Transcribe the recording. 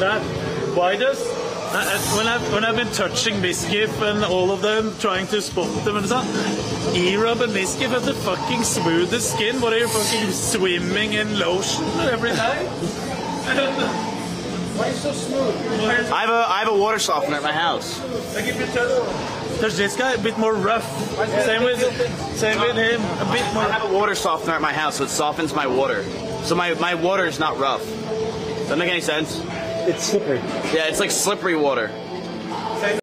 that. Why does when I've been touching Mizkif and all of them, trying to spot them and stuff, Erobb and Mizkif have the fucking smoothest skin. What are you fucking swimming in lotion every night? Why so smooth? I have a water softener at my house. Like if you touch this guy, a bit more rough. Same with him, a bit more. I have a water softener at my house, so it softens my water. So my water is not rough. Does that make any sense? It's slippery. Yeah, it's like slippery water.